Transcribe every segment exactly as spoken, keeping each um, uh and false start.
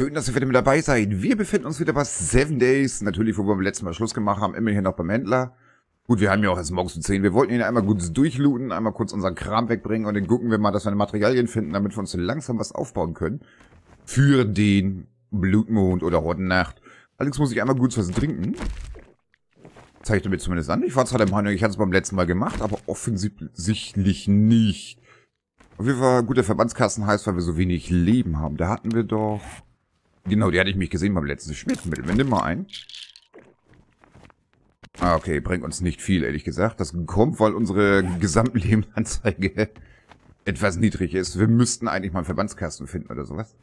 Schön, dass ihr wieder mit dabei seid. Wir befinden uns wieder bei seven Days. Natürlich, wo wir beim letzten Mal Schluss gemacht haben, immerhin noch beim Händler. Gut, wir haben ja auch erst morgens um zehn. Wir wollten ihn einmal kurz durchlooten, einmal kurz unseren Kram wegbringen und dann gucken wir mal, dass wir Materialien finden, damit wir uns langsam was aufbauen können. Für den Blutmond oder HordenNacht. Allerdings muss ich einmal kurz was trinken. Zeigt er mir zumindest an. Ich war zwar der Meinung, ich hatte es beim letzten Mal gemacht, aber offensichtlich nicht. Auf jeden Fall, gut, der Verbandskasten heißt, weil wir so wenig Leben haben. Da hatten wir doch... Genau, die hatte ich mich gesehen beim letzten Schmerzmittel. Wir nehmen mal ein. Ah, okay, bringt uns nicht viel, ehrlich gesagt. Das kommt, weil unsere Gesamtlebenanzeige etwas niedrig ist. Wir müssten eigentlich mal einen Verbandskasten finden oder sowas.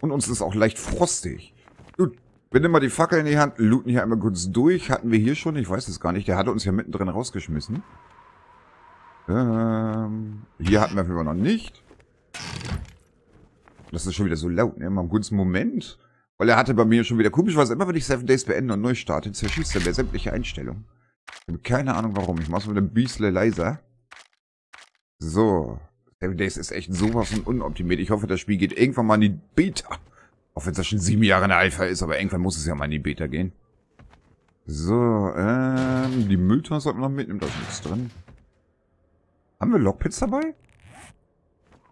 Und uns ist auch leicht frostig. Gut, wir nehmen mal die Fackel in die Hand, looten hier einmal kurz durch. Hatten wir hier schon? Ich weiß es gar nicht. Der hatte uns ja mittendrin rausgeschmissen. Ähm, hier hatten wir noch nicht. Das ist schon wieder so laut, ne? Mal einen kurzen Moment. Weil er hatte bei mir schon wieder komisch, was immer, wenn ich seven Days beende und neu starte, zerschießt er mir sämtliche Einstellungen. Ich habe keine Ahnung warum. Ich mache es mit einem Biesle leiser. So. seven Days ist echt sowas von unoptimiert. Ich hoffe, das Spiel geht irgendwann mal in die Beta. Auch wenn es ja schon sieben Jahre in der Alpha ist, aber irgendwann muss es ja mal in die Beta gehen. So, ähm, die Mülltonne sollten wir noch mitnehmen. Da ist nichts drin. Haben wir Lockpits dabei?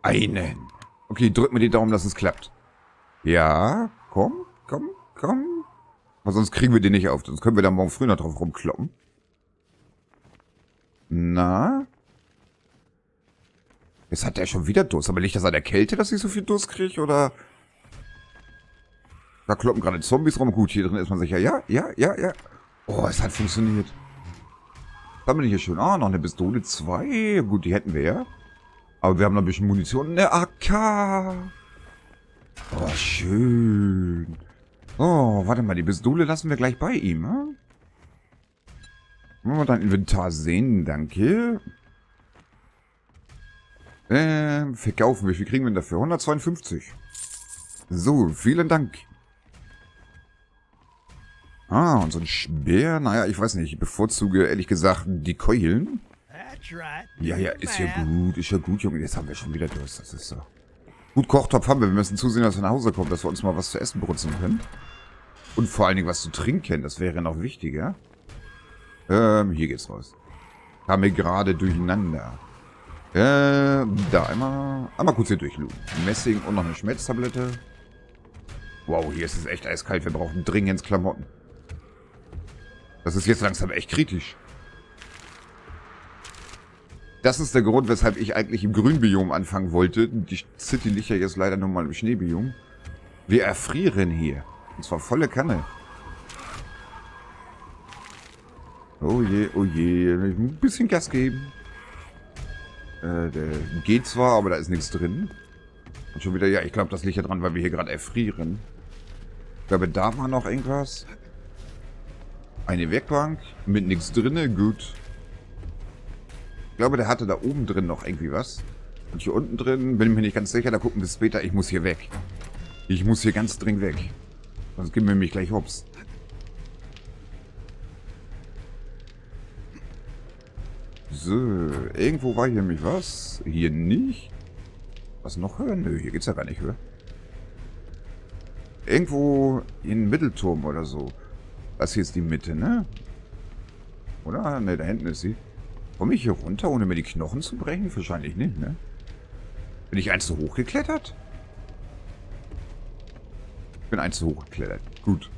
Einen. Okay, drück mir die Daumen, dass es klappt. Ja, komm, komm, komm. Aber sonst kriegen wir den nicht auf. Sonst können wir da morgen früh noch drauf rumkloppen. Na? Jetzt hat der schon wieder Durst. Aber liegt das an der Kälte, dass ich so viel Durst kriege? Oder? Da kloppen gerade Zombies rum. Gut, hier drin ist man sicher. Ja, ja, ja, ja. Oh, es hat funktioniert. Haben wir hier schon? Ah, noch eine Pistole, zwei. Gut, die hätten wir ja. Aber wir haben noch ein bisschen Munition. Eine A K. Oh, schön. Oh, warte mal. Die Pistole lassen wir gleich bei ihm. Hm? Wollen wir dein Inventar sehen? Danke. Ähm, verkaufen wir. Wie viel kriegen wir denn dafür? hundertzweiundfünfzig. So, vielen Dank. Ah, und so ein Speer. Naja, ich weiß nicht. Ich bevorzuge, ehrlich gesagt, die Keulen. Ja, ja, ist ja gut. Ist ja gut, Junge. Jetzt haben wir schon wieder Durst. Das ist so. Gut, Kochtopf haben wir. Wir müssen zusehen, dass wir nach Hause kommen, dass wir uns mal was zu essen brutzeln können. Und vor allen Dingen was zu trinken. Das wäre noch wichtiger. Ähm, hier geht's raus. Kamen wir gerade durcheinander. Ähm, da einmal... Einmal kurz hier durchlooten. Messing und noch eine Schmerztablette. Wow, hier ist es echt eiskalt. Wir brauchen dringend Klamotten. Das ist jetzt langsam echt kritisch. Das ist der Grund, weshalb ich eigentlich im Grünbiom anfangen wollte. Die City liegt ja jetzt leider nur mal im Schneebiom. Wir erfrieren hier. Und zwar volle Kanne. Oh je, oh je. Ich muss ein bisschen Gas geben. Äh, der geht zwar, aber da ist nichts drin. Und schon wieder, ja, ich glaube, das liegt ja dran, weil wir hier gerade erfrieren. Ich glaube, da war noch irgendwas. Eine Werkbank mit nichts drin. Gut. Ich glaube, der hatte da oben drin noch irgendwie was. Und hier unten drin, bin ich mir nicht ganz sicher, da gucken wir später. Ich muss hier weg. Ich muss hier ganz dringend weg. Sonst geben wir mich gleich hops. So, irgendwo war hier nämlich was. Hier nicht. Was noch hören? Nö, hier geht's ja gar nicht höher. Irgendwo in Mittelturm oder so. Das hier ist die Mitte, ne? Oder? Ne, da hinten ist sie. Komme ich hier runter, ohne mir die Knochen zu brechen? Wahrscheinlich nicht, ne? Bin ich eins zu hoch geklettert? Ich bin eins zu hoch geklettert. Gut.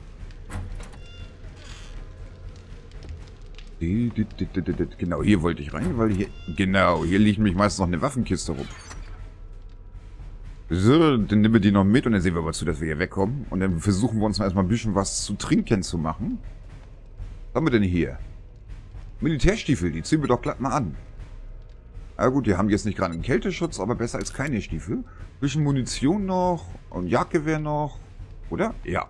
Genau, hier wollte ich rein, weil hier... Genau, hier liegt nämlich meistens noch eine Waffenkiste rum. So, dann nehmen wir die noch mit und dann sehen wir aber zu, dass wir hier wegkommen. Und dann versuchen wir uns mal erstmal ein bisschen was zu trinken zu machen. Was haben wir denn hier? Militärstiefel, die ziehen wir doch glatt mal an. Na gut, die haben jetzt nicht gerade einen Kälteschutz, aber besser als keine Stiefel. Ein bisschen Munition noch und Jagdgewehr noch, oder? Ja.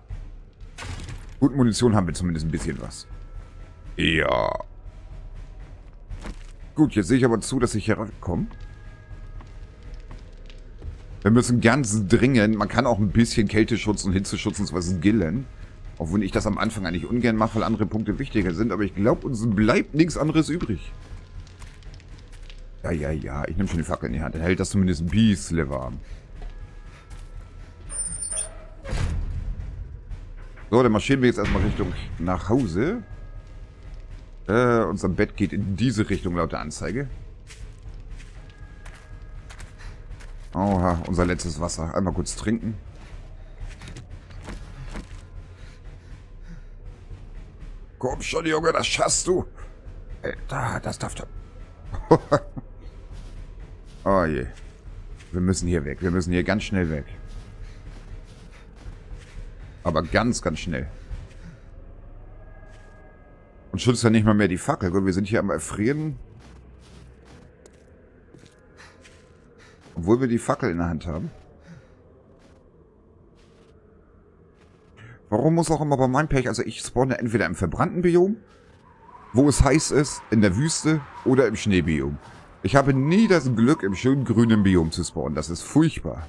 Gut, Munition haben wir zumindest ein bisschen was. Ja. Gut, jetzt sehe ich aber zu, dass ich hier rankomme. Wir müssen ganz dringend, man kann auch ein bisschen Kälteschutz und Hitzeschutz und sowas gillen. Auch wenn ich das am Anfang eigentlich ungern mache, weil andere Punkte wichtiger sind. Aber ich glaube, uns bleibt nichts anderes übrig. Ja, ja, ja. Ich nehme schon die Fackel in die Hand. Dann hält das zumindest ein bisschen warm. So, dann marschieren wir jetzt erstmal Richtung nach Hause. Äh, unser Bett geht in diese Richtung laut der Anzeige. Oha, unser letztes Wasser. Einmal kurz trinken. Komm schon, Junge, das schaffst du. Da, das darf doch. Oh je. Wir müssen hier weg. Wir müssen hier ganz schnell weg. Aber ganz, ganz schnell. Und schützt ja nicht mal mehr die Fackel. Wir sind hier am Erfrieren. Obwohl wir die Fackel in der Hand haben. Warum muss auch immer bei meinem Pech? Also ich spawne entweder im verbrannten Biom, wo es heiß ist, in der Wüste oder im Schneebiom. Ich habe nie das Glück, im schönen grünen Biom zu spawnen. Das ist furchtbar.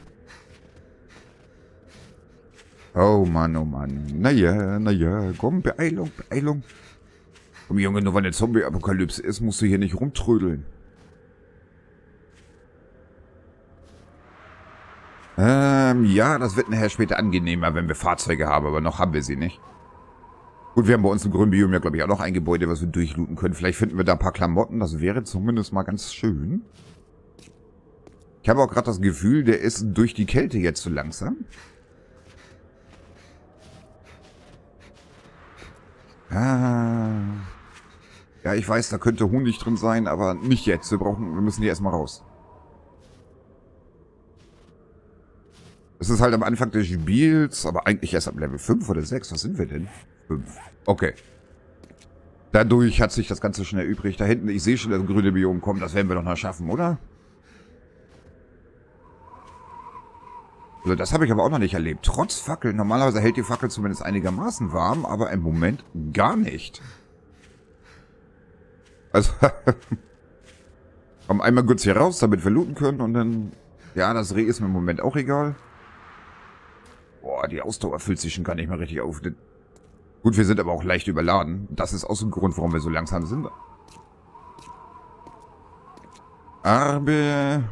Oh Mann, oh Mann. Naja, naja. Komm, Beeilung, Beeilung. Komm, Junge, nur weil eine Zombie-Apokalypse ist, musst du hier nicht rumtrödeln. Ähm, ja, das wird nachher später angenehmer, wenn wir Fahrzeuge haben, aber noch haben wir sie nicht. Gut, wir haben bei uns im grünen Biom ja, glaube ich, auch noch ein Gebäude, was wir durchlooten können. Vielleicht finden wir da ein paar Klamotten, das wäre zumindest mal ganz schön. Ich habe auch gerade das Gefühl, der ist durch die Kälte jetzt so langsam. Ah. Ja, ich weiß, da könnte Honig drin sein, aber nicht jetzt. Wir brauchen, wir müssen hier erstmal raus. Es ist halt am Anfang des Spiels, aber eigentlich erst ab Level fünf oder sechs. Was sind wir denn? fünf. Okay. Dadurch hat sich das Ganze schon erübrigt. Da hinten, ich sehe schon das grüne Biom kommen. Das werden wir doch noch schaffen, oder? Also das habe ich aber auch noch nicht erlebt. Trotz Fackel. Normalerweise hält die Fackel zumindest einigermaßen warm, aber im Moment gar nicht. Also, komm einmal kurz hier raus, damit wir looten können und dann... Ja, das Reh ist mir im Moment auch egal. Boah, die Ausdauer füllt sich schon gar nicht mehr richtig auf. Gut, wir sind aber auch leicht überladen. Das ist auch so ein Grund, warum wir so langsam sind. Arbe.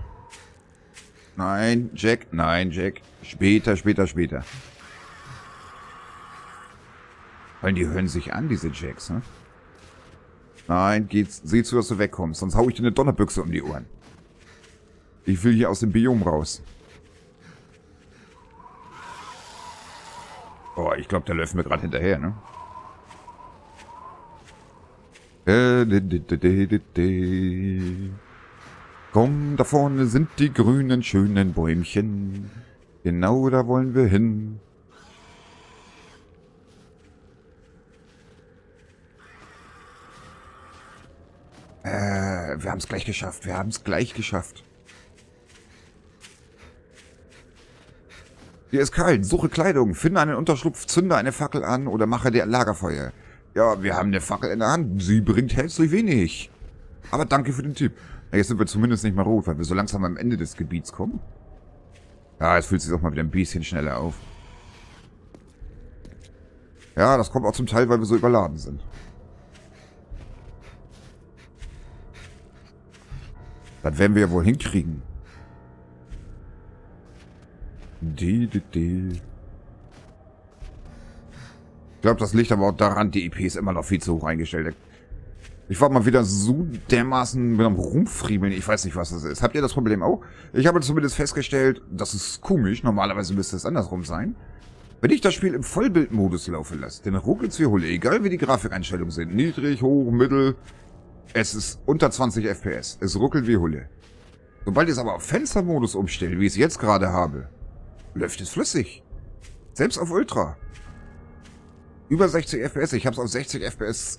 Nein, Jack. Nein, Jack. Später, später, später. Weil die hören sich an, diese Jacks, ne? Nein, geht's. Seh zu, dass du wegkommst. Sonst hau ich dir eine Donnerbüchse um die Ohren. Ich will hier aus dem Biom raus. Oh, ich glaube, da läuft mir gerade hinterher, ne? Komm, da vorne sind die grünen, schönen Bäumchen. Genau da wollen wir hin. Äh, wir haben es gleich geschafft. Wir haben es gleich geschafft. Dir ist kalt, suche Kleidung, finde einen Unterschlupf, zünde eine Fackel an oder mache dir ein Lagerfeuer. Ja, wir haben eine Fackel in der Hand, sie bringt herzlich wenig. Aber danke für den Tipp. Ja, jetzt sind wir zumindest nicht mehr rot, weil wir so langsam am Ende des Gebiets kommen. Ja, jetzt fühlt es sich auch mal wieder ein bisschen schneller auf. Ja, das kommt auch zum Teil, weil wir so überladen sind. Das werden wir ja wohl hinkriegen. Die, die, die. Ich glaube, das liegt aber auch daran, die I P ist immer noch viel zu hoch eingestellt. Ich war mal wieder so dermaßen mit einem Rumfriemeln. Ich weiß nicht, was das ist. Habt ihr das Problem auch? Ich habe zumindest festgestellt, das ist komisch. Normalerweise müsste es andersrum sein. Wenn ich das Spiel im Vollbildmodus laufen lasse, dann ruckelt's wie Hulle, egal wie die Grafikeinstellungen sind. Niedrig, hoch, mittel. Es ist unter zwanzig F P S. Es ruckelt wie Hulle. Sobald ich es aber auf Fenstermodus umstelle, wie ich es jetzt gerade habe, läuft es flüssig. Selbst auf Ultra. Über sechzig F P S. Ich habe es auf sechzig F P S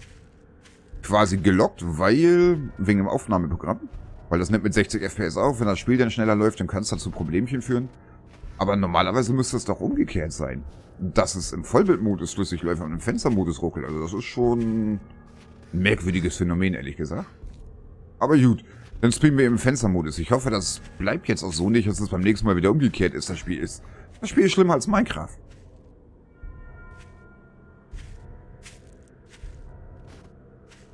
quasi gelockt, weil... Wegen dem Aufnahmeprogramm. Weil das nimmt mit sechzig F P S auf. Wenn das Spiel dann schneller läuft, dann kann es dazu Problemchen führen. Aber normalerweise müsste es doch umgekehrt sein. Dass es im Vollbildmodus flüssig läuft und im Fenstermodus ruckelt. Also das ist schon ein merkwürdiges Phänomen, ehrlich gesagt. Aber gut. Dann spielen wir im Fenstermodus. Ich hoffe, das bleibt jetzt auch so nicht, dass es beim nächsten Mal wieder umgekehrt ist, das Spiel ist. Das Spiel ist schlimmer als Minecraft.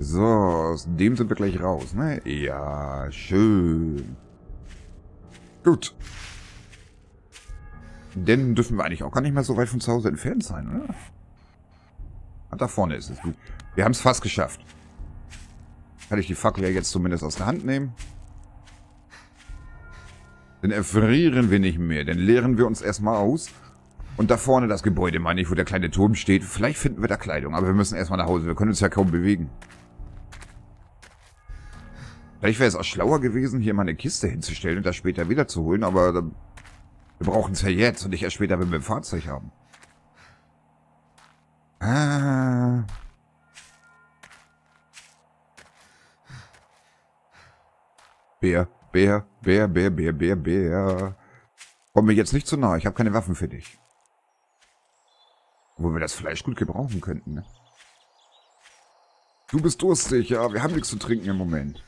So, aus dem sind wir gleich raus, ne? Ja, schön. Gut. Denn dürfen wir eigentlich auch gar nicht mehr so weit von zu Hause entfernt sein, oder? Ah, da vorne ist es. Gut. Wir haben es fast geschafft. Kann ich die Fackel ja jetzt zumindest aus der Hand nehmen. Dann erfrieren wir nicht mehr. Dann leeren wir uns erstmal aus. Und da vorne das Gebäude, meine ich, wo der kleine Turm steht. Vielleicht finden wir da Kleidung, aber wir müssen erstmal nach Hause. Wir können uns ja kaum bewegen. Vielleicht wäre es auch schlauer gewesen, hier mal eine Kiste hinzustellen und das später wieder zu holen. Aber wir brauchen es ja jetzt und nicht erst später, wenn wir ein Fahrzeug haben. Ah... Bär, Bär, Bär, Bär, Bär, Bär, Bär. Komm mir jetzt nicht zu nahe. Ich habe keine Waffen für dich. Obwohl wir das Fleisch gut gebrauchen könnten, ne? Du bist durstig, ja. Wir haben nichts zu trinken im Moment.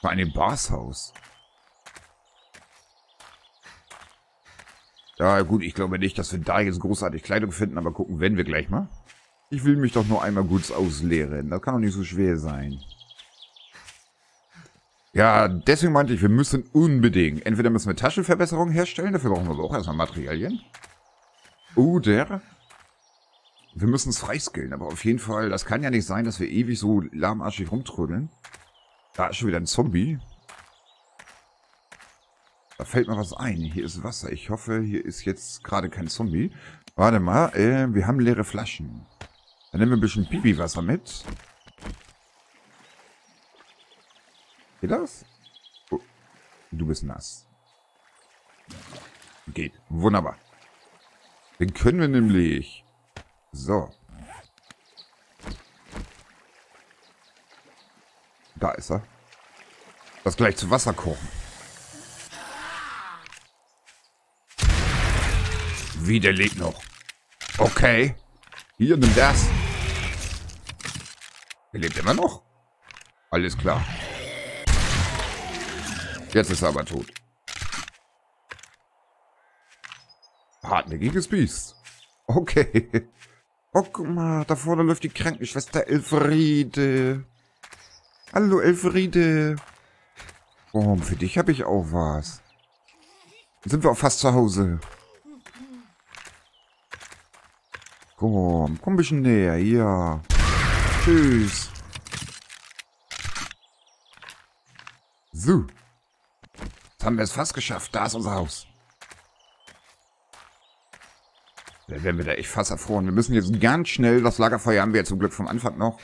Bei einem Barshaus. Ja gut, ich glaube nicht, dass wir da jetzt großartig Kleidung finden, aber gucken werden wir gleich mal. Ich will mich doch nur einmal gut ausleeren. Das kann doch nicht so schwer sein. Ja, deswegen meinte ich, wir müssen unbedingt. Entweder müssen wir Taschenverbesserungen herstellen, dafür brauchen wir aber auch erstmal Materialien. Oder wir müssen es freiskillen. Aber auf jeden Fall, das kann ja nicht sein, dass wir ewig so lahmarschig rumtrödeln. Da ist schon wieder ein Zombie. Da fällt mir was ein. Hier ist Wasser. Ich hoffe, hier ist jetzt gerade kein Zombie. Warte mal, äh, wir haben leere Flaschen. Dann nehmen wir ein bisschen Pipi-Wasser mit. Geht das? Oh, du bist nass. Geht. Wunderbar. Den können wir nämlich. So. Da ist er. Das gleich zu Wasser kochen. Wie, der lebt noch. Okay. Hier, nimm das. Der lebt immer noch. Alles klar. Jetzt ist er aber tot. Hartnäckiges Biest. Okay. Oh, guck mal, da vorne läuft die Krankenschwester Elfriede. Hallo, Elfriede. Oh, für dich habe ich auch was. Dann sind wir auch fast zu Hause. Komm, komm ein bisschen näher, ja. Tschüss. So. Jetzt haben wir es fast geschafft. Da ist unser Haus. Dann werden wir da echt fast erfroren. Wir müssen jetzt ganz schnell, das Lagerfeuer haben wir ja zum Glück vom Anfang noch.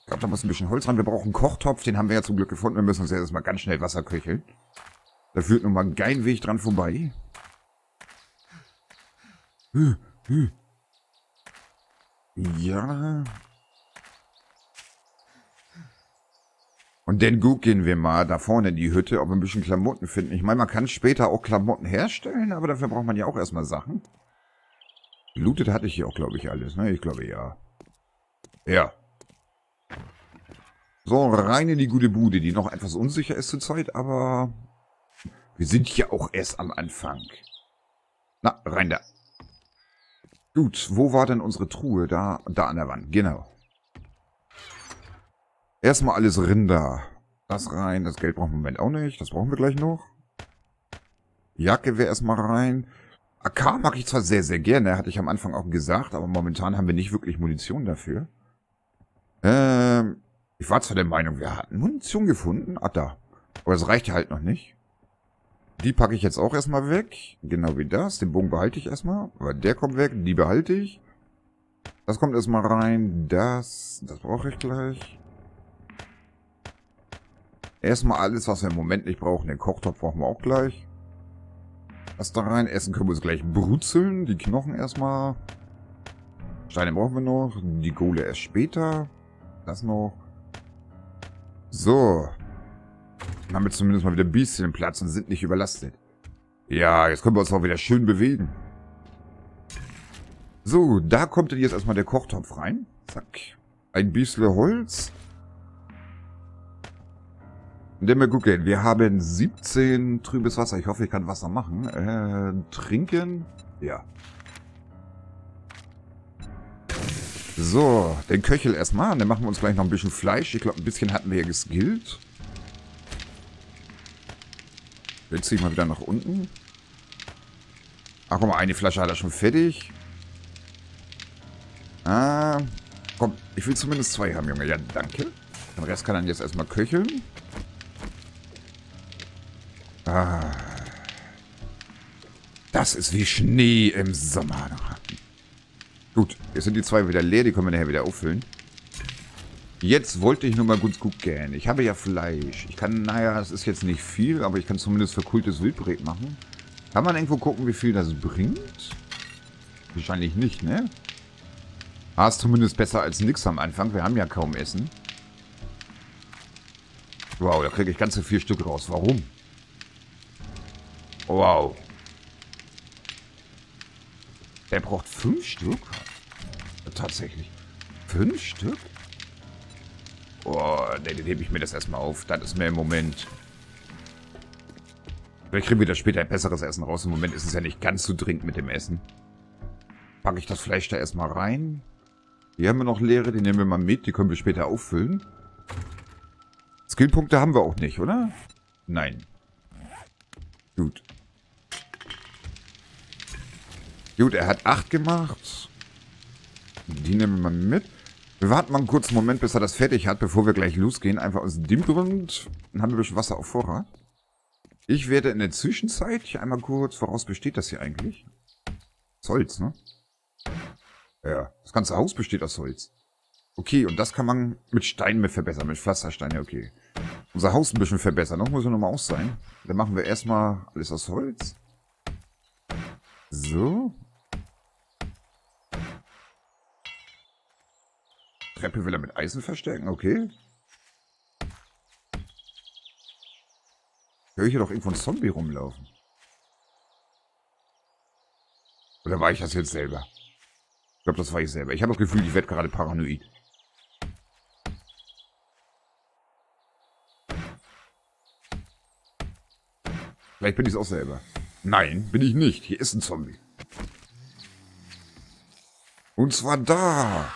Ich glaube, da muss ein bisschen Holz ran. Wir brauchen einen Kochtopf, den haben wir ja zum Glück gefunden. Wir müssen uns jetzt erstmal ganz schnell Wasser köcheln. Da führt nun mal kein Weg dran vorbei. Hm, hm. Ja. Und dann gut gehen wir mal da vorne in die Hütte, ob wir ein bisschen Klamotten finden. Ich meine, man kann später auch Klamotten herstellen, aber dafür braucht man ja auch erstmal Sachen. Lootet hatte ich hier auch, glaube ich, alles, ne? Ich glaube, ja. Ja. So, rein in die gute Bude, die noch etwas unsicher ist zurzeit, aber wir sind ja auch erst am Anfang. Na, rein da. Gut, wo war denn unsere Truhe? Da, da an der Wand, genau. Erstmal alles Rinder. Das rein, das Geld brauchen wir im Moment auch nicht. Das brauchen wir gleich noch. Jacke wäre erstmal rein. A K mag ich zwar sehr, sehr gerne, hatte ich am Anfang auch gesagt, aber momentan haben wir nicht wirklich Munition dafür. Ähm, ich war zwar der Meinung, wir hatten Munition gefunden. Ah, da. Aber das reicht ja halt noch nicht. Die packe ich jetzt auch erstmal weg. Genau wie das. Den Bogen behalte ich erstmal. Aber der kommt weg. Die behalte ich. Das kommt erstmal rein. Das. Das brauche ich gleich. Erstmal alles, was wir im Moment nicht brauchen. Den Kochtopf brauchen wir auch gleich. Das da rein. Essen können wir uns gleich brutzeln. Die Knochen erstmal. Steine brauchen wir noch. Die Kohle erst später. Das noch. So. Dann haben wir zumindest mal wieder ein bisschen Platz und sind nicht überlastet. Ja, jetzt können wir uns auch wieder schön bewegen. So, da kommt denn jetzt erstmal der Kochtopf rein. Zack. Ein bisschen Holz. Und dann mal gucken. Wir haben siebzehn trübes Wasser. Ich hoffe, ich kann Wasser machen. Äh, trinken. Ja. So, den Köchel erstmal. Und dann machen wir uns gleich noch ein bisschen Fleisch. Ich glaube, ein bisschen hatten wir ja geskillt. Jetzt ziehe ich mal wieder nach unten. Ach, guck mal, eine Flasche hat er schon fertig. Ah, komm, ich will zumindest zwei haben, Junge. Ja, danke. Den Rest kann dann jetzt erstmal köcheln. Ah. Das ist wie Schnee im Sommer. Gut, jetzt sind die zwei wieder leer. Die können wir nachher wieder auffüllen. Jetzt wollte ich nur mal gut gucken. Ich habe ja Fleisch. Ich kann, naja, es ist jetzt nicht viel, aber ich kann zumindest verkohltes Wildbret machen. Kann man irgendwo gucken, wie viel das bringt? Wahrscheinlich nicht, ne? Ah, ist zumindest besser als nix am Anfang. Wir haben ja kaum Essen. Wow, da kriege ich ganze vier Stück raus. Warum? Wow. Der braucht fünf Stück? Tatsächlich. Fünf Stück? Oh, nee, dann hebe ich mir das erstmal auf. Das ist mir im Moment... Vielleicht kriegen wir da später ein besseres Essen raus. Im Moment ist es ja nicht ganz so dringend mit dem Essen. Packe ich das Fleisch da erstmal rein. Hier haben wir noch leere. Die nehmen wir mal mit. Die können wir später auffüllen. Skillpunkte haben wir auch nicht, oder? Nein. Gut. Gut, er hat acht gemacht. Die nehmen wir mal mit. Wir warten mal einen kurzen Moment, bis er das fertig hat, bevor wir gleich losgehen. Einfach aus dem Grund. Dann haben wir ein bisschen Wasser auf Vorrat. Ich werde in der Zwischenzeit hier einmal kurz, woraus besteht das hier eigentlich? Das Holz, ne? Ja, das ganze Haus besteht aus Holz. Okay, und das kann man mit Steinen mit verbessern, mit Pflastersteinen, ja okay. Unser Haus ein bisschen verbessern, noch muss er nochmal aus sein. Dann machen wir erstmal alles aus Holz. So. Treppe will er mit Eisen verstärken, okay. Höre ich hier doch irgendwo einen Zombie rumlaufen. Oder war ich das jetzt selber? Ich glaube, das war ich selber. Ich habe das Gefühl, ich werde gerade paranoid. Vielleicht bin ich es auch selber. Nein, bin ich nicht. Hier ist ein Zombie. Und zwar da.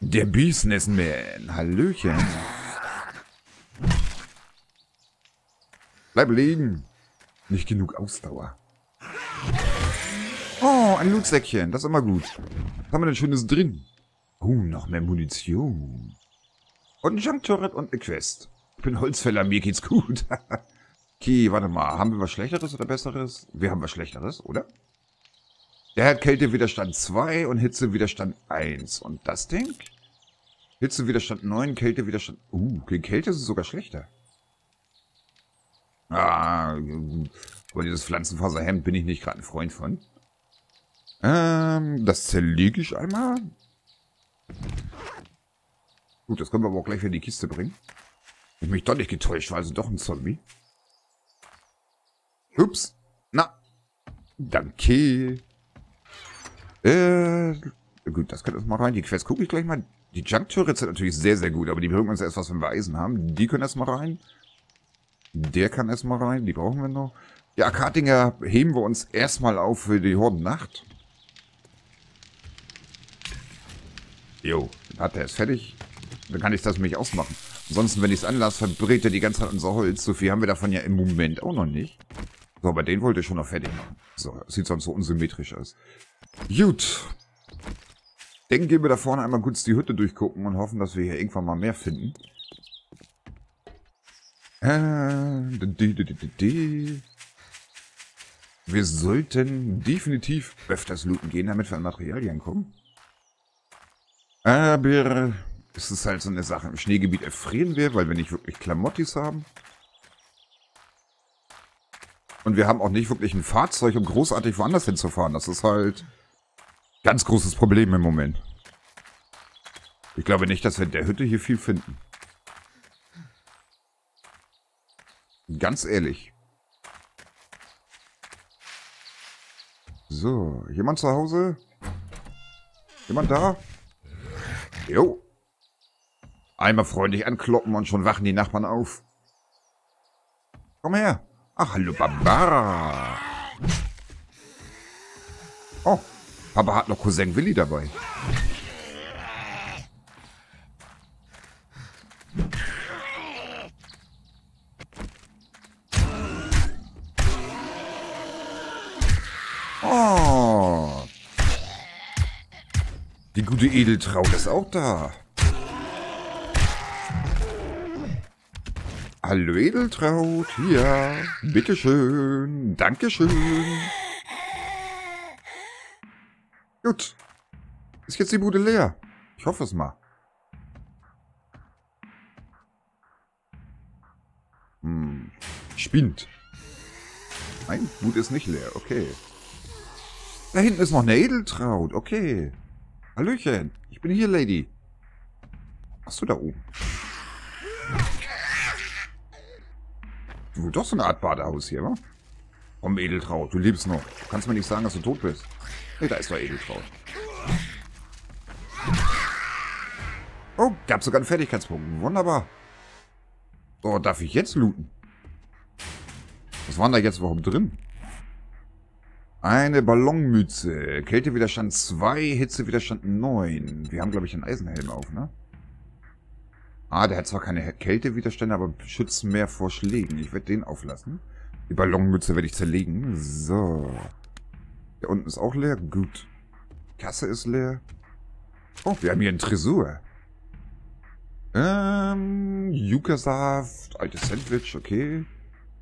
Der Businessman. Hallöchen. Bleib liegen. Nicht genug Ausdauer. Oh, ein Lootsäckchen. Das ist immer gut. Was haben wir denn Schönes drin? Oh, noch mehr Munition. Und ein Jump-Turret und eine Quest. Ich bin Holzfäller, mir geht's gut. Okay, warte mal. Haben wir was Schlechteres oder Besseres? Wir haben was Schlechteres, oder? Der hat Kältewiderstand zwei und Hitzewiderstand eins. Und das Ding? Hitzewiderstand neun, Kältewiderstand... Uh, gegen Kälte ist es sogar schlechter. Ah, aber dieses Pflanzenfaserhemd bin ich nicht gerade ein Freund von. Ähm, das zerlege ich einmal. Gut, das können wir aber auch gleich wieder in die Kiste bringen. Ich mich doch nicht getäuscht, war also doch ein Zombie. Ups. Na. Danke. Äh, gut, das kann das mal rein. Die Quest gucke ich gleich mal. Die Junk-Turrets sind natürlich sehr, sehr gut, aber die bringen uns erst was, wenn wir Eisen haben. Die können erstmal rein. Der kann erstmal rein, die brauchen wir noch. Die Akadinger heben wir uns erstmal auf für die Hordennacht. Jo, dann hat er es fertig. Dann kann ich das nämlich ausmachen. Ansonsten, wenn ich es anlasse, verbrät er die ganze Zeit unser Holz. So viel haben wir davon ja im Moment auch noch nicht. So, aber den wollte ich schon noch fertig machen. So, sieht sonst so unsymmetrisch aus. Gut. Dann gehen wir da vorne einmal kurz die Hütte durchgucken und hoffen, dass wir hier irgendwann mal mehr finden. Wir sollten definitiv öfters looten gehen, damit wir an Materialien kommen. Aber es ist halt so eine Sache. Im Schneegebiet erfrieren wir, weil wir nicht wirklich Klamottis haben. Und wir haben auch nicht wirklich ein Fahrzeug, um großartig woanders hinzufahren. Das ist halt ein ganz großes Problem im Moment. Ich glaube nicht, dass wir in der Hütte hier viel finden. Ganz ehrlich. So, jemand zu Hause? Jemand da? Jo. Einmal freundlich ankloppen und schon wachen die Nachbarn auf. Komm her. Ach, hallo, Barbara. Oh, Papa hat noch Cousin Willi dabei. Oh, Die gute Edeltraut ist auch da. Hallo Edeltraut, hier, bitteschön, dankeschön. Gut, ist jetzt die Bude leer? Ich hoffe es mal. Hm, spinnt. Nein, Bude ist nicht leer, okay. Da hinten ist noch eine Edeltraut, okay. Hallöchen, ich bin hier, Lady. Ach so, da oben. Du willst doch so eine Art Badehaus hier, wa? Komm, Edeltraut, du lebst noch. Du kannst mir nicht sagen, dass du tot bist. Nee, da ist doch Edeltraut. Oh, gab sogar einen Fertigkeitspunkt. Wunderbar. Oh, darf ich jetzt looten? Was waren da jetzt überhaupt drin? Eine Ballonmütze. Kältewiderstand zwei, Hitzewiderstand neun. Wir haben, glaube ich, einen Eisenhelm auf, ne? Ah, der hat zwar keine Kältewiderstände, aber schützt mehr vor Schlägen. Ich werde den auflassen. Die Ballonmütze werde ich zerlegen. So. Der unten ist auch leer. Gut. Kasse ist leer. Oh, wir haben hier einen Tresor. Ähm, Yucca-Saft, altes Sandwich, okay.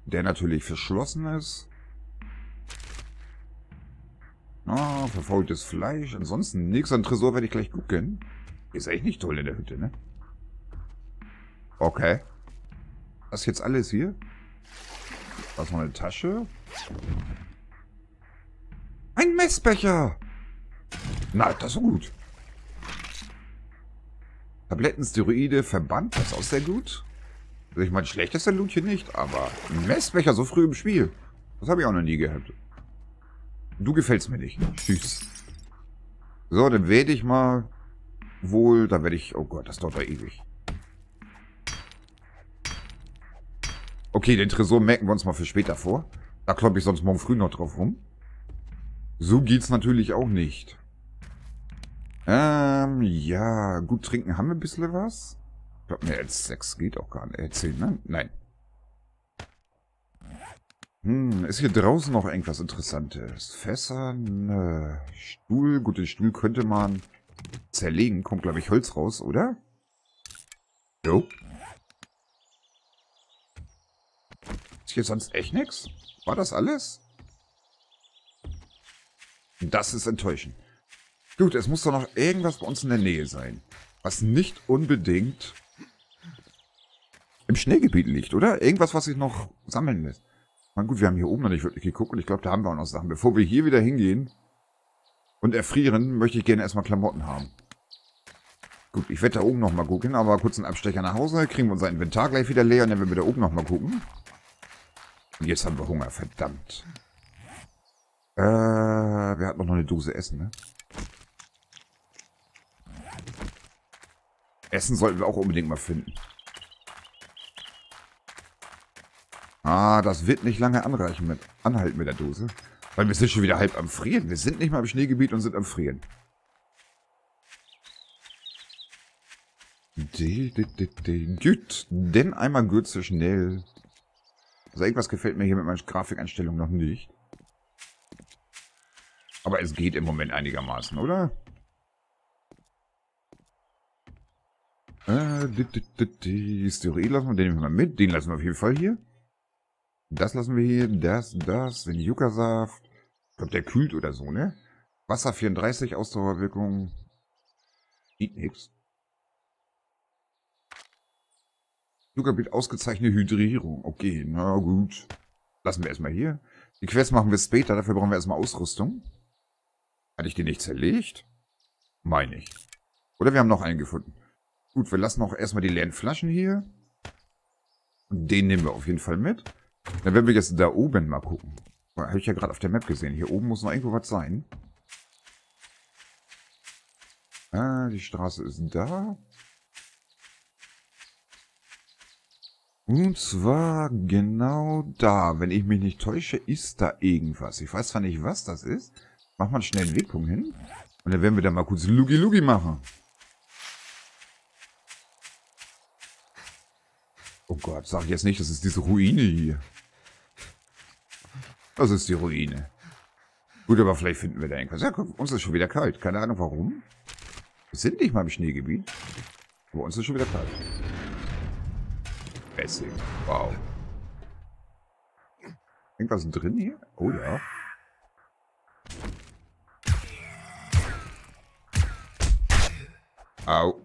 Der natürlich verschlossen ist. Ah, verfaultes Fleisch. Ansonsten nichts an Tresor werde ich gleich gucken. Ist echt nicht toll in der Hütte, ne? Okay. Das ist jetzt alles hier. Da ist noch eine Tasche. Ein Messbecher! Na, das ist gut. Tabletten, Steroide, Verband, das ist auch sehr gut. Also ich meine, schlecht ist der Loot hier nicht, aber ein Messbecher so früh im Spiel. Das habe ich auch noch nie gehabt. Du gefällst mir nicht. Tschüss. So, dann werde ich mal wohl... Da werde ich... Oh Gott, das dauert ja ewig. Okay, den Tresor merken wir uns mal für später vor. Da kloppe ich sonst morgen früh noch drauf rum. So geht's natürlich auch nicht. Ähm, ja. Gut, trinken haben wir ein bisschen was. Ich glaube, mehr als sechs geht auch gar nicht. Äh, zehn, ne? Nein. Hm, ist hier draußen noch irgendwas Interessantes? Fässer, nö. Stuhl. Gut, den Stuhl könnte man zerlegen. Kommt, glaube ich, Holz raus, oder? Jo. Ist hier sonst echt nichts? War das alles? Das ist enttäuschend. Gut, es muss doch noch irgendwas bei uns in der Nähe sein. Was nicht unbedingt im Schneegebiet liegt, oder? Irgendwas, was sich noch sammeln lässt. Na gut, wir haben hier oben noch nicht wirklich geguckt und ich glaube, da haben wir auch noch Sachen. Bevor wir hier wieder hingehen und erfrieren, möchte ich gerne erstmal Klamotten haben. Gut, ich werde da oben nochmal gucken, aber kurz einen Abstecher nach Hause. Kriegen wir unser Inventar gleich wieder leer und dann werden wir da oben nochmal gucken. Und jetzt haben wir Hunger, verdammt. Äh, wir hatten noch eine Dose Essen, ne? Essen sollten wir auch unbedingt mal finden. Ah, das wird nicht lange anreichen mit, anhalten mit der Dose. Weil wir sind schon wieder halb am Frieren. Wir sind nicht mal im Schneegebiet und sind am Frieren. Gut, denn einmal Gürze schnell. Also irgendwas gefällt mir hier mit meiner Grafikeinstellung noch nicht. Aber es geht im Moment einigermaßen, oder? Äh, die Steroid lassen wir, den nehmen wir mal mit. Den lassen wir auf jeden Fall hier. Das lassen wir hier, das, das, den Yucca-Saft. Ich glaube, der kühlt oder so, ne? Wasser vierunddreißig, Ausdauerwirkung. Sieht nix. Zuckerbild ausgezeichnete Hydrierung. Okay, na gut. Lassen wir erstmal hier. Die Quest machen wir später, dafür brauchen wir erstmal Ausrüstung. Hatte ich die nicht zerlegt? Meine ich. Oder wir haben noch einen gefunden. Gut, wir lassen auch erstmal die leeren Flaschen hier. Und den nehmen wir auf jeden Fall mit. Dann werden wir jetzt da oben mal gucken. Habe ich ja gerade auf der Map gesehen. Hier oben muss noch irgendwo was sein. Ah, die Straße ist da. Und zwar genau da. Wenn ich mich nicht täusche, ist da irgendwas. Ich weiß zwar nicht, was das ist. Machen wir schnell einen Wegpunkt hin. Und dann werden wir da mal kurz Lugi-Lugi machen. Oh Gott, sag ich jetzt nicht, das ist diese Ruine hier. Das ist die Ruine. Gut, aber vielleicht finden wir da irgendwas. Ja, guck, uns ist schon wieder kalt. Keine Ahnung, warum. Wir sind nicht mal im Schneegebiet. Bei uns ist schon wieder kalt. Bessing. Wow. Irgendwas drin hier? Oh ja. Au.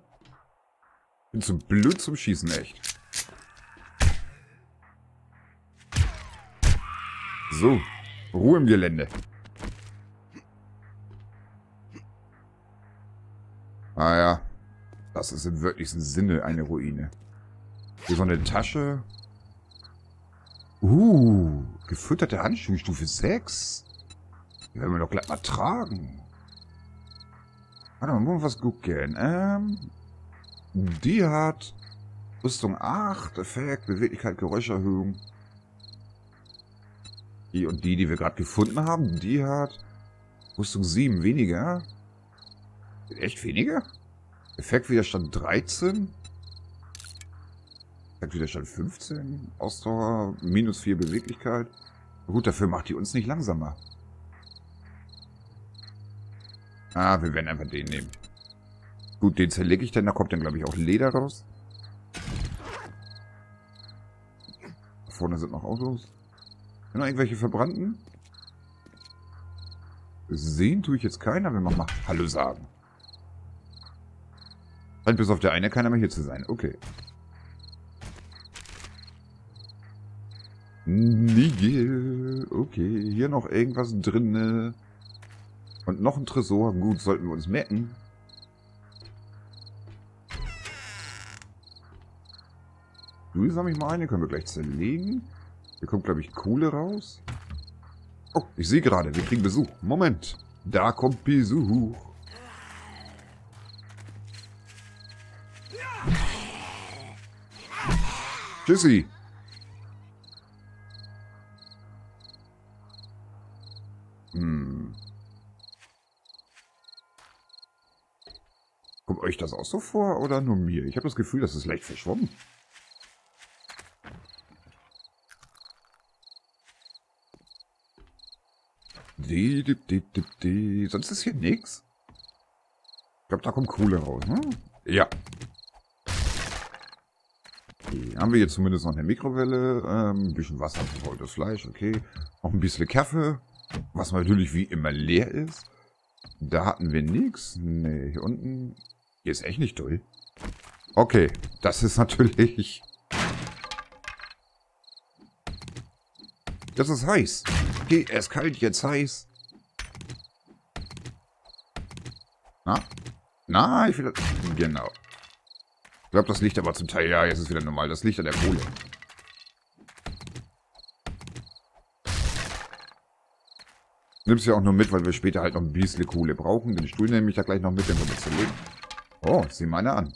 Bin zu blöd zum Schießen, echt. So. Ruhe im Gelände. Ah ja. Das ist im wirklichsten Sinne eine Ruine. Hier so eine Tasche. Uh. Gefütterte Handschuhe, Stufe sechs. Die werden wir doch gleich mal tragen. Warte mal, muss was gucken. Ähm. Die hat Rüstung acht, Effekt, Beweglichkeit, Geräuscherhöhung. Die und die, die wir gerade gefunden haben, die hat Rüstung sieben, weniger. Echt weniger? Effektwiderstand dreizehn. Effektwiderstand fünfzehn. Ausdauer minus vier Beweglichkeit. Gut, dafür macht die uns nicht langsamer. Ah, wir werden einfach den nehmen. Gut, den zerlege ich dann. Da kommt dann, glaube ich, auch Leder raus. Da vorne sind noch Autos. Sind noch irgendwelche Verbrannten? Sehen tue ich jetzt keiner. Wir machen mal Hallo sagen. Scheint bis auf der eine keiner mehr hier zu sein. Okay. Nigel. Okay, hier noch irgendwas drin. Und noch ein Tresor. Gut, sollten wir uns merken. Du sammle ich mal eine. Können wir gleich zerlegen. Hier kommt, glaube ich, Kohle raus. Oh, ich sehe gerade. Wir kriegen Besuch. Moment. Da kommt Besuch. Tschüssi. Hm. Kommt euch das auch so vor oder nur mir? Ich habe das Gefühl, das ist leicht verschwommen. Die, die, die, die, die. Sonst ist hier nichts. Ich glaube, da kommt Kohle raus, ne? Ja. Okay. Haben wir hier zumindest noch eine Mikrowelle. Ähm, ein bisschen Wasser, verfaultes Fleisch, okay. Noch ein bisschen Kaffee. Was natürlich wie immer leer ist. Da hatten wir nichts. Ne, hier unten. Hier ist echt nicht toll. Okay, das ist natürlich... Das ist heiß. Okay, erst kalt, jetzt heiß. Na? Na, ich will... Das... Genau. Ich glaube, das liegt aber zum Teil... Ja, jetzt ist wieder normal. Das liegt an der Kohle. Nimm's ja auch nur mit, weil wir später halt noch ein bisschen Kohle brauchen. Den Stuhl nehme ich da gleich noch mit, den wir mitzulegen. Oh, sieh meine an.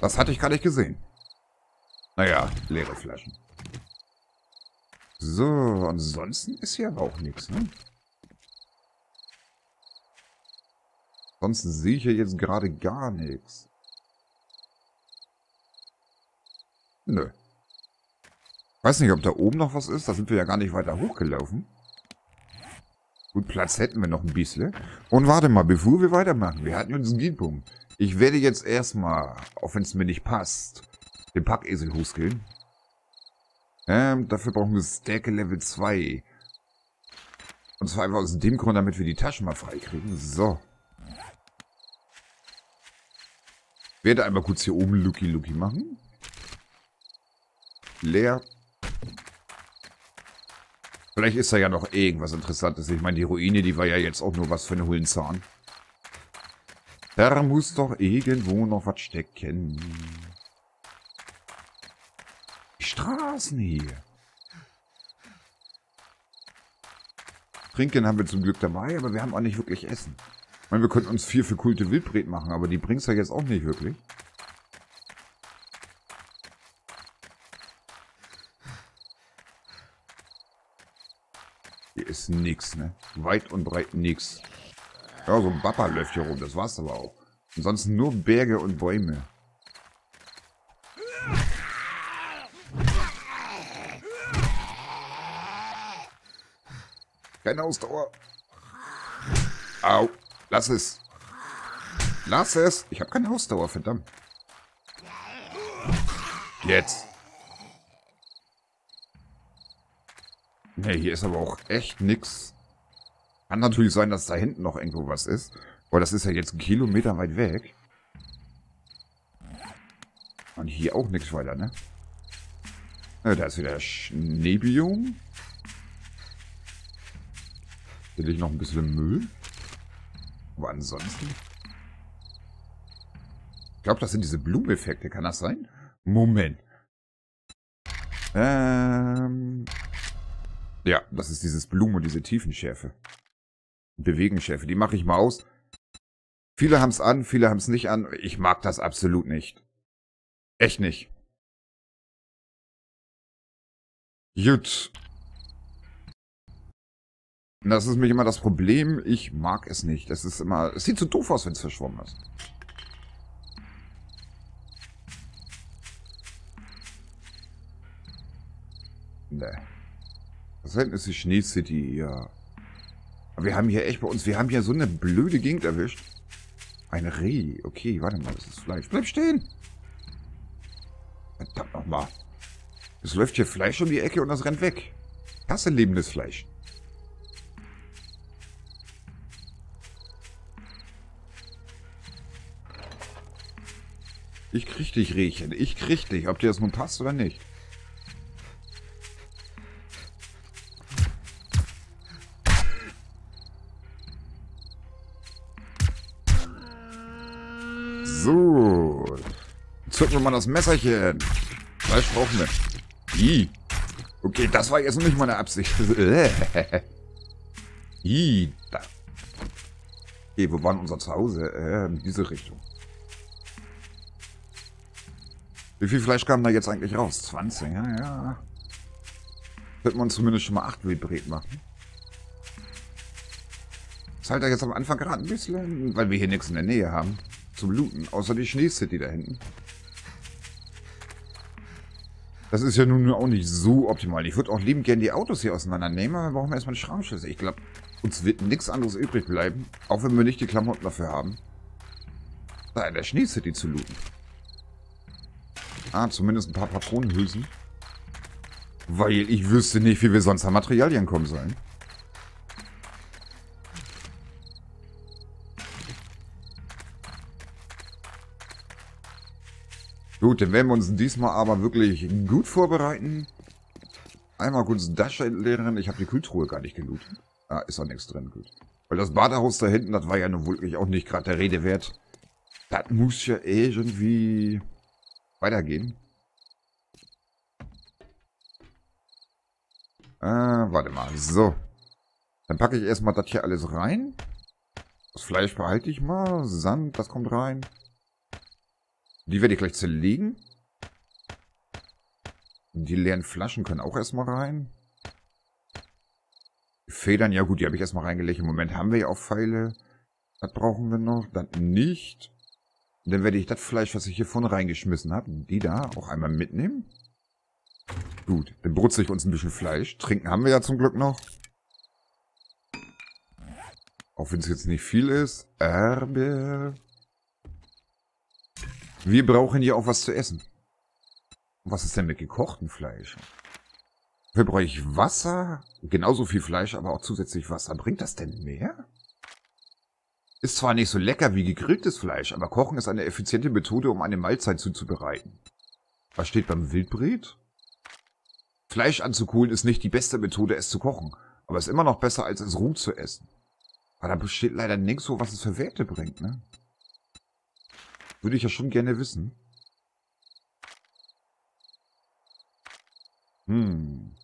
Das hatte ich gar nicht gesehen. Naja, leere Flaschen. So, ansonsten ist hier aber auch nichts, ne? Ansonsten sehe ich hier jetzt gerade gar nichts. Nö. Weiß nicht, ob da oben noch was ist. Da sind wir ja gar nicht weiter hochgelaufen. Gut, Platz hätten wir noch ein bisschen. Und warte mal, bevor wir weitermachen. Wir hatten uns einen Geatpunkt. Ich werde jetzt erstmal, auch wenn es mir nicht passt, den Packesel hochgehen. Ähm, dafür brauchen wir Stärke Level zwei. Und zwar einfach aus dem Grund, damit wir die Taschen mal freikriegen. So. Werde einmal kurz hier oben Lucky Lucky machen. Leer. Vielleicht ist da ja noch irgendwas Interessantes. Ich meine, die Ruine, die war ja jetzt auch nur was für einen Hullenzahn. Da muss doch irgendwo noch was stecken. Straßen hier. Trinken haben wir zum Glück dabei, aber wir haben auch nicht wirklich Essen. Ich meine, wir könnten uns viel für Kulte Wildbret machen, aber die bringt's ja jetzt auch nicht wirklich. Hier ist nichts, ne? Weit und breit nichts. Ja, so ein Bappa läuft hier rum, das war's aber auch. Ansonsten nur Berge und Bäume. Keine Ausdauer. Au, lass es. Lass es. Ich habe keine Ausdauer, verdammt. Jetzt. Ne, hier ist aber auch echt nix. Kann natürlich sein, dass da hinten noch irgendwo was ist. Aber das ist ja jetzt einen Kilometer weit weg. Und hier auch nichts weiter, ne? Ja, da ist wieder Schneebiom. Hier liegt noch ein bisschen Müll. Aber ansonsten... Ich glaube, das sind diese Blumeneffekte. Kann das sein? Moment. Ähm... Ja, das ist dieses Blumen und diese Tiefenschärfe. Bewegenschärfe. Die mache ich mal aus. Viele haben es an, viele haben es nicht an. Ich mag das absolut nicht. Echt nicht. Gut. Das ist nämlich immer das Problem. Ich mag es nicht. Das ist immer... Es sieht so doof aus, wenn es verschwommen ist. Nee. Das hinten ist die Schneecity, ja. Aber wir haben hier echt bei uns, wir haben hier so eine blöde Gegend erwischt. Ein Reh. Okay, warte mal, das ist Fleisch. Bleib stehen! Verdammt nochmal. Es läuft hier Fleisch um die Ecke und das rennt weg. Das ist lebendes Fleisch. Ich krieg dich, Rehchen. Ich krieg dich. Ob dir das nun passt oder nicht. So. Zücken wir mal das Messerchen. Fleisch brauchen wir. I. Okay, das war jetzt noch nicht meine Absicht. I. Da. Okay, wo war denn unser Zuhause? Äh, in diese Richtung. Wie viel Fleisch kam da jetzt eigentlich raus? zwanzig, ja, ja. Könnten wir uns zumindest schon mal acht Wildbret machen. Das halt da jetzt am Anfang gerade ein bisschen, weil wir hier nichts in der Nähe haben. Zum Looten, außer die Schneecity da hinten. Das ist ja nun auch nicht so optimal. Ich würde auch liebend gerne die Autos hier auseinandernehmen, aber wir brauchen erstmal einen Schraubenschlüssel. Ich glaube, uns wird nichts anderes übrig bleiben, auch wenn wir nicht die Klamotten dafür haben, da in der Schneecity zu looten. Ah, zumindest ein paar Patronenhülsen. Weil ich wüsste nicht, wie wir sonst an Materialien kommen sollen. Gut, dann werden wir uns diesmal aber wirklich gut vorbereiten. Einmal kurz eine Tasche entleeren. Ich habe die Kühltruhe gar nicht gelootet. Ah, ist auch nichts drin, gut. Weil das Badehaus da hinten, das war ja nun wirklich auch nicht gerade der Rede wert. Das muss ja irgendwie... weitergehen. Äh, warte mal. So. Dann packe ich erstmal das hier alles rein. Das Fleisch behalte ich mal. Sand, das kommt rein. Die werde ich gleich zerlegen. Die leeren Flaschen können auch erstmal rein. Federn, ja gut, die habe ich erstmal reingelegt. Im Moment haben wir ja auch Pfeile. Das brauchen wir noch. Das nicht. Und dann werde ich das Fleisch, was ich hier vorne reingeschmissen habe, die da auch einmal mitnehmen. Gut, dann brutze ich uns ein bisschen Fleisch. Trinken haben wir ja zum Glück noch. Auch wenn es jetzt nicht viel ist. Aber wir brauchen hier auch was zu essen. Und was ist denn mit gekochtem Fleisch? Dafür brauche ich Wasser. Genauso viel Fleisch, aber auch zusätzlich Wasser. Bringt das denn mehr? Ist zwar nicht so lecker wie gegrilltes Fleisch, aber Kochen ist eine effiziente Methode, um eine Mahlzeit zuzubereiten. Was steht beim Wildbret? Fleisch anzukohlen ist nicht die beste Methode, es zu kochen, aber ist immer noch besser, als es roh zu essen. Aber da steht leider nichts so, was es für Werte bringt, ne? Würde ich ja schon gerne wissen. Hm.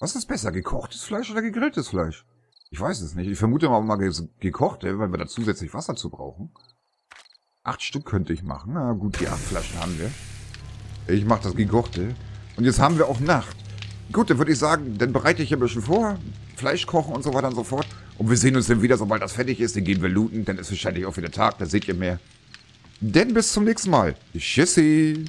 Was ist besser, gekochtes Fleisch oder gegrilltes Fleisch? Ich weiß es nicht. Ich vermute mal, mal gekocht, weil wir da zusätzlich Wasser zu brauchen. Acht Stück könnte ich machen. Na gut, die acht Flaschen haben wir. Ich mache das gekochte. Und jetzt haben wir auch Nacht. Gut, dann würde ich sagen, dann bereite ich ein bisschen vor. Fleisch kochen und so weiter und so fort. Und wir sehen uns dann wieder, sobald das fertig ist. Dann gehen wir looten. Dann ist wahrscheinlich auch wieder Tag. Da seht ihr mehr. Denn bis zum nächsten Mal. Tschüssi.